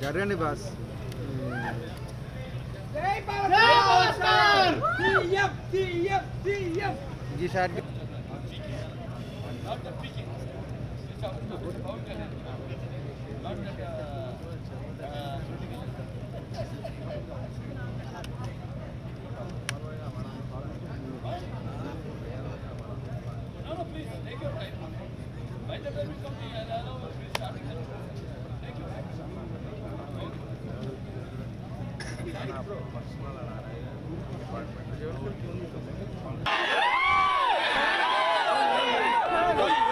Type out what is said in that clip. Garani bus. Jai Pakistan! TFPC. जी sir Personal apartment.